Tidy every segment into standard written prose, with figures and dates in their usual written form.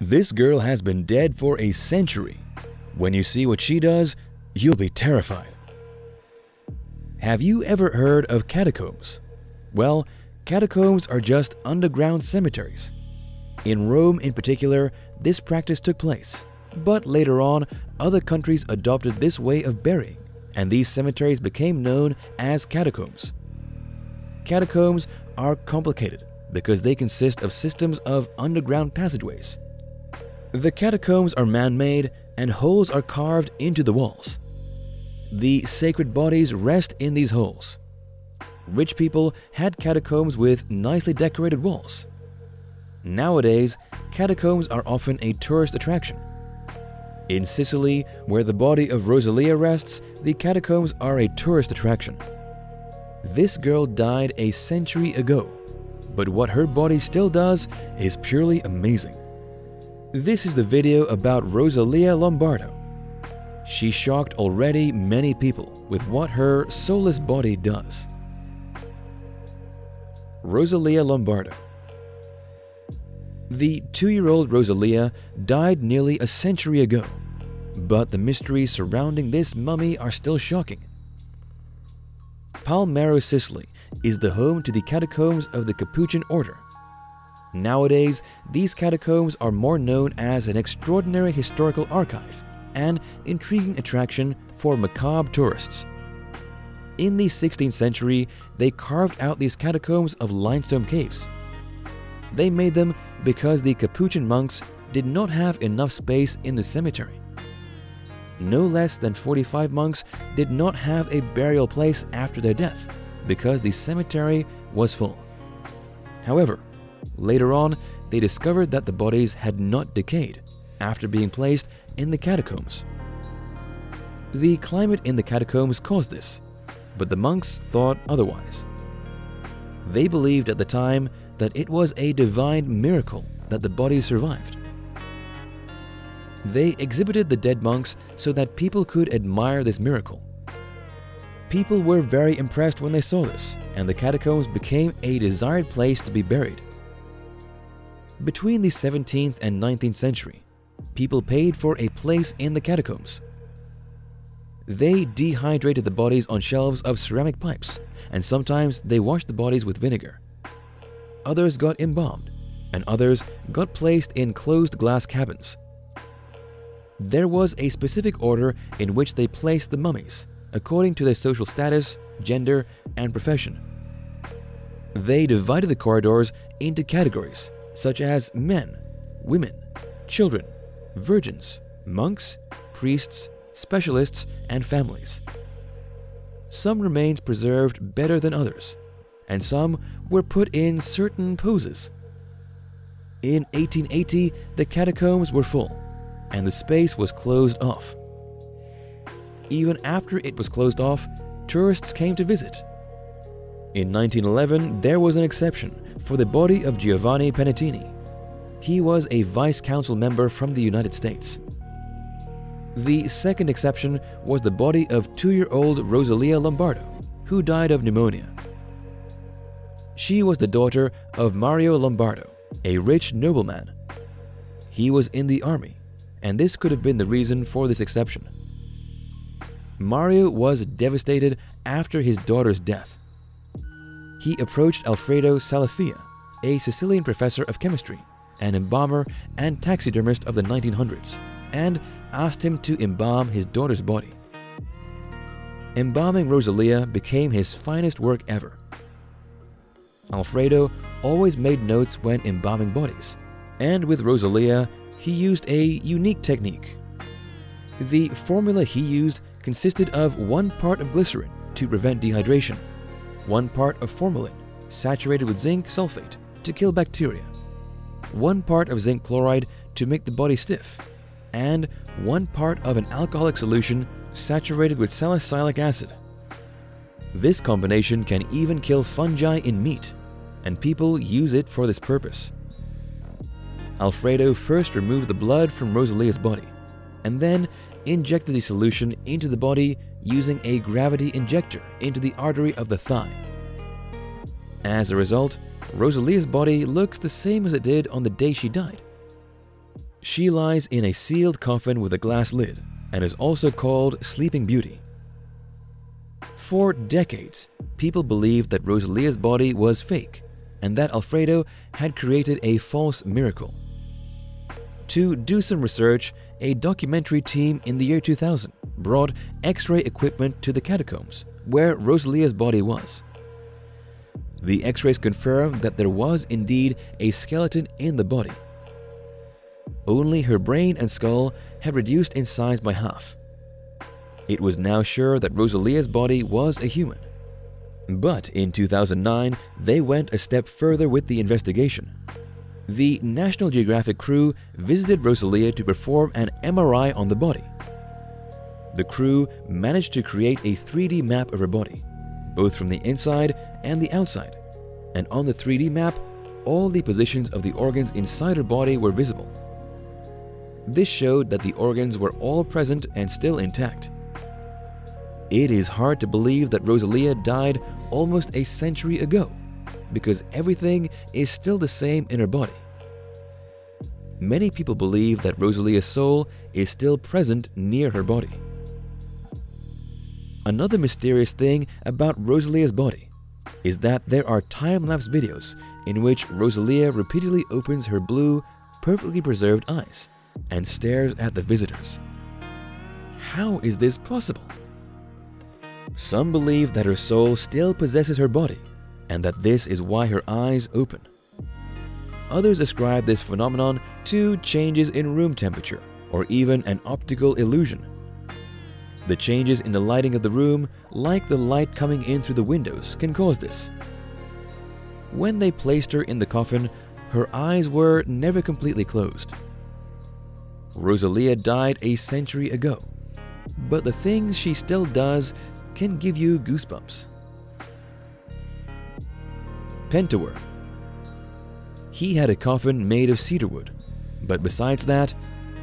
This girl has been dead for a century. When you see what she does, you'll be terrified. Have you ever heard of catacombs? Well, catacombs are just underground cemeteries. In Rome in particular, this practice took place, but later on, other countries adopted this way of burying, and these cemeteries became known as catacombs. Catacombs are complicated because they consist of systems of underground passageways. The catacombs are man-made and holes are carved into the walls. The sacred bodies rest in these holes. Rich people had catacombs with nicely decorated walls. Nowadays, catacombs are often a tourist attraction. In Sicily, where the body of Rosalia rests, the catacombs are a tourist attraction. This girl died a century ago, but what her body still does is purely amazing. This is the video about Rosalia Lombardo. She shocked already many people with what her soulless body does. Rosalia Lombardo. The 2-year-old Rosalia died nearly a century ago, but the mysteries surrounding this mummy are still shocking. Palermo, Sicily is the home to the catacombs of the Capuchin order. Nowadays, these catacombs are more known as an extraordinary historical archive, an intriguing attraction for macabre tourists. In the 16th century, they carved out these catacombs of limestone caves. They made them because the Capuchin monks did not have enough space in the cemetery. No less than 45 monks did not have a burial place after their death because the cemetery was full. However, later on, they discovered that the bodies had not decayed after being placed in the catacombs. The climate in the catacombs caused this, but the monks thought otherwise. They believed at the time that it was a divine miracle that the bodies survived. They exhibited the dead monks so that people could admire this miracle. People were very impressed when they saw this, and the catacombs became a desired place to be buried. Between the 17th and 19th century, people paid for a place in the catacombs. They dehydrated the bodies on shelves of ceramic pipes, and sometimes they washed the bodies with vinegar. Others got embalmed, and others got placed in closed glass cabins. There was a specific order in which they placed the mummies, according to their social status, gender, and profession. They divided the corridors into categories, such as men, women, children, virgins, monks, priests, specialists, and families. Some remains preserved better than others, and some were put in certain poses. In 1880, the catacombs were full, and the space was closed off. Even after it was closed off, tourists came to visit. In 1911, there was an exception for the body of Giovanni Pennettini. He was a vice council member from the United States. The second exception was the body of 2-year-old Rosalia Lombardo, who died of pneumonia. She was the daughter of Mario Lombardo, a rich nobleman. He was in the army, and this could have been the reason for this exception. Mario was devastated after his daughter's death. He approached Alfredo Salafia, a Sicilian professor of chemistry, an embalmer and taxidermist of the 1900s, and asked him to embalm his daughter's body. Embalming Rosalia became his finest work ever. Alfredo always made notes when embalming bodies, and with Rosalia, he used a unique technique. The formula he used consisted of 1 part of glycerin to prevent dehydration, 1 part of formalin saturated with zinc sulfate to kill bacteria, 1 part of zinc chloride to make the body stiff, and 1 part of an alcoholic solution saturated with salicylic acid. This combination can even kill fungi in meat, and people use it for this purpose. Alfredo first removed the blood from Rosalia's body, and then injected the solution into the body using a gravity injector into the artery of the thigh. As a result, Rosalia's body looks the same as it did on the day she died. She lies in a sealed coffin with a glass lid and is also called Sleeping Beauty. For decades, people believed that Rosalia's body was fake and that Alfredo had created a false miracle. To do some research, a documentary team in the year 2000 brought X-ray equipment to the catacombs where Rosalia's body was. The X-rays confirmed that there was indeed a skeleton in the body. Only her brain and skull had reduced in size by half. It was now sure that Rosalia's body was a human. But in 2009, they went a step further with the investigation. The National Geographic crew visited Rosalia to perform an MRI on the body. The crew managed to create a 3D map of her body, both from the inside and the outside, and on the 3D map, all the positions of the organs inside her body were visible. This showed that the organs were all present and still intact. It is hard to believe that Rosalia died almost a century ago, because everything is still the same in her body. Many people believe that Rosalia's soul is still present near her body. Another mysterious thing about Rosalia's body is that there are time-lapse videos in which Rosalia repeatedly opens her blue, perfectly preserved eyes and stares at the visitors. How is this possible? Some believe that her soul still possesses her body and that this is why her eyes open. Others ascribe this phenomenon to changes in room temperature or even an optical illusion. The changes in the lighting of the room, like the light coming in through the windows, can cause this. When they placed her in the coffin, her eyes were never completely closed. Rosalia died a century ago, but the things she still does can give you goosebumps. Pentawer. He had a coffin made of cedar wood, but besides that,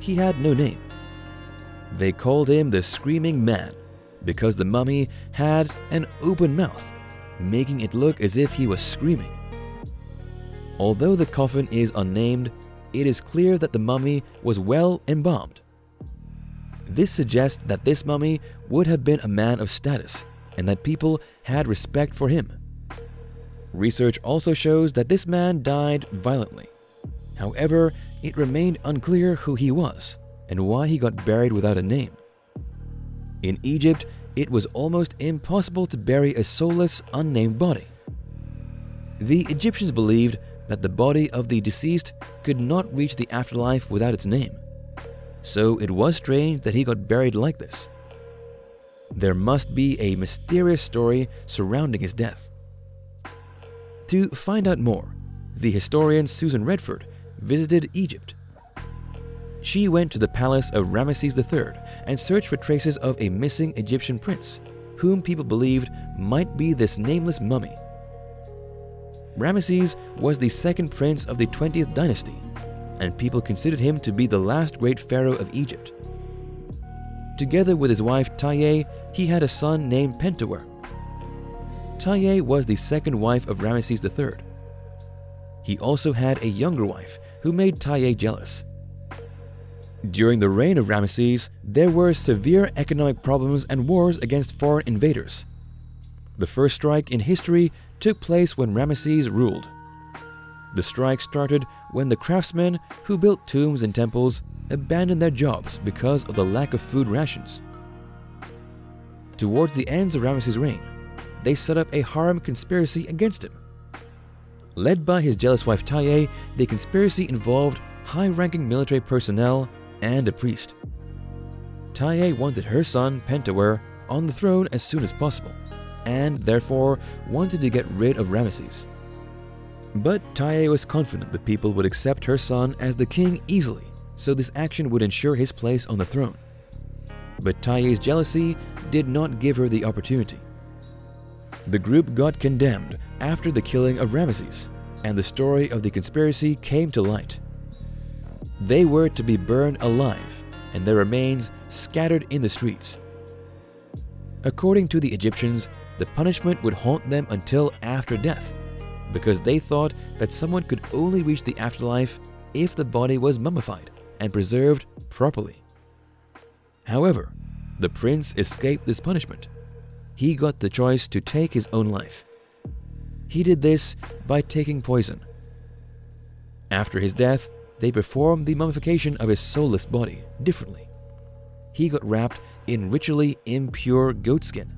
he had no name. They called him the Screaming Man because the mummy had an open mouth, making it look as if he was screaming. Although the coffin is unnamed, it is clear that the mummy was well embalmed. This suggests that this mummy would have been a man of status and that people had respect for him. Research also shows that this man died violently. However, it remained unclear who he was and why he got buried without a name. In Egypt, it was almost impossible to bury a soulless, unnamed body. The Egyptians believed that the body of the deceased could not reach the afterlife without its name. So it was strange that he got buried like this. There must be a mysterious story surrounding his death. To find out more, the historian Susan Redford visited Egypt. She went to the palace of Ramesses III and searched for traces of a missing Egyptian prince, whom people believed might be this nameless mummy. Ramesses was the second prince of the 20th dynasty, and people considered him to be the last great pharaoh of Egypt. Together with his wife Tayeh, he had a son named Pentawer. Tayeh was the second wife of Ramesses III. He also had a younger wife who made Tayeh jealous. During the reign of Ramesses, there were severe economic problems and wars against foreign invaders. The first strike in history took place when Ramesses ruled. The strike started when the craftsmen who built tombs and temples abandoned their jobs because of the lack of food rations. Towards the ends of Ramesses' reign, they set up a harem conspiracy against him. Led by his jealous wife Tayeh, the conspiracy involved high-ranking military personnel and a priest. Tayeh wanted her son Pentawer on the throne as soon as possible, and therefore wanted to get rid of Ramesses. But Tayeh was confident the people would accept her son as the king easily, so this action would ensure his place on the throne. But Tayeh's jealousy did not give her the opportunity. The group got condemned after the killing of Ramesses, and the story of the conspiracy came to light. They were to be burned alive, and their remains scattered in the streets. According to the Egyptians, the punishment would haunt them until after death, because they thought that someone could only reach the afterlife if the body was mummified and preserved properly. However, the prince escaped this punishment. He got the choice to take his own life. He did this by taking poison. After his death, they performed the mummification of his soulless body differently. He got wrapped in ritually impure goatskin.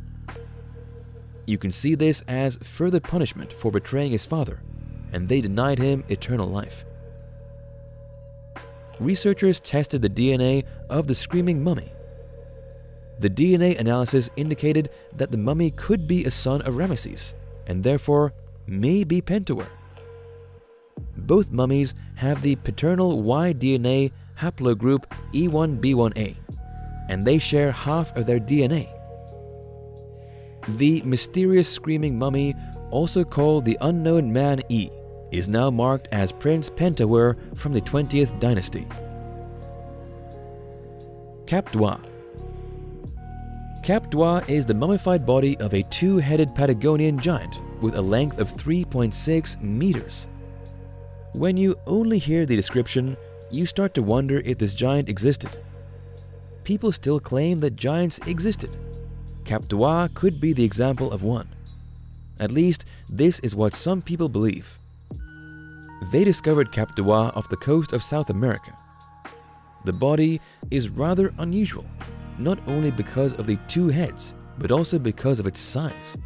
You can see this as further punishment for betraying his father, and they denied him eternal life. Researchers tested the DNA of the screaming mummy. The DNA analysis indicated that the mummy could be a son of Ramesses, and therefore may be Pentawer. Both mummies have the paternal Y DNA haplogroup E1B1A, and they share half of their DNA. The mysterious screaming mummy, also called the Unknown Man E, is now marked as Prince Pentawer from the 20th dynasty. Cap Dwa. Cap Dwa is the mummified body of a two-headed Patagonian giant with a length of 3.6 meters. When you only hear the description, you start to wonder if this giant existed. People still claim that giants existed. Cap Dwa could be the example of one. At least, this is what some people believe. They discovered Cap Dwa off the coast of South America. The body is rather unusual, not only because of the two heads, but also because of its size.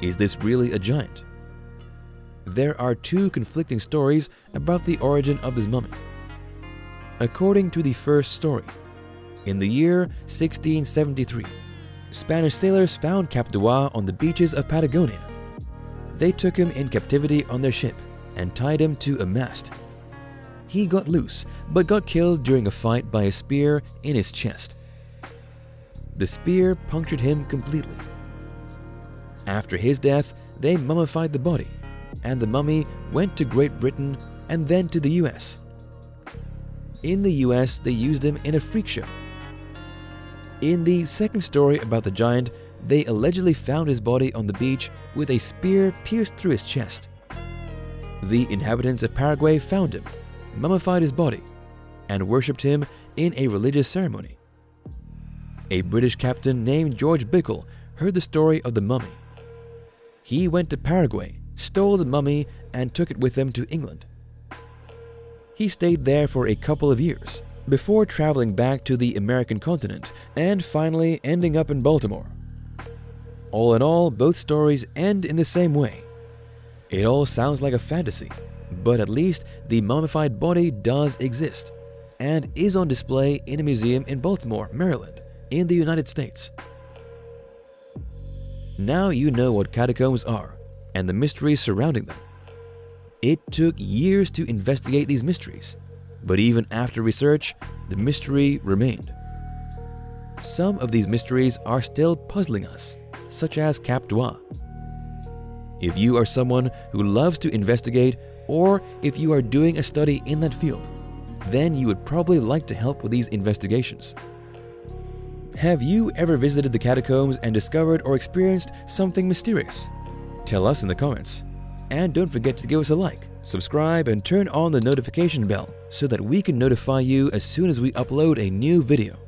Is this really a giant? There are two conflicting stories about the origin of this mummy. According to the first story, in the year 1673, Spanish sailors found Cap Dwa on the beaches of Patagonia. They took him in captivity on their ship and tied him to a mast. He got loose, but got killed during a fight by a spear in his chest. The spear punctured him completely. After his death, they mummified the body, and the mummy went to Great Britain and then to the US. In the US, they used him in a freak show. In the second story about the giant, they allegedly found his body on the beach with a spear pierced through his chest. The inhabitants of Paraguay found him, mummified his body, and worshipped him in a religious ceremony. A British captain named George Bickle heard the story of the mummy. He went to Paraguay, stole the mummy, and took it with him to England. He stayed there for a couple of years before traveling back to the American continent and finally ending up in Baltimore. All in all, both stories end in the same way. It all sounds like a fantasy, but at least the mummified body does exist and is on display in a museum in Baltimore, Maryland, in the United States. Now you know what catacombs are and the mysteries surrounding them. It took years to investigate these mysteries, but even after research, the mystery remained. Some of these mysteries are still puzzling us, such as Cap Dwa. If you are someone who loves to investigate, or if you are doing a study in that field, then you would probably like to help with these investigations. Have you ever visited the catacombs and discovered or experienced something mysterious? Tell us in the comments. And don't forget to give us a like, subscribe, and turn on the notification bell so that we can notify you as soon as we upload a new video.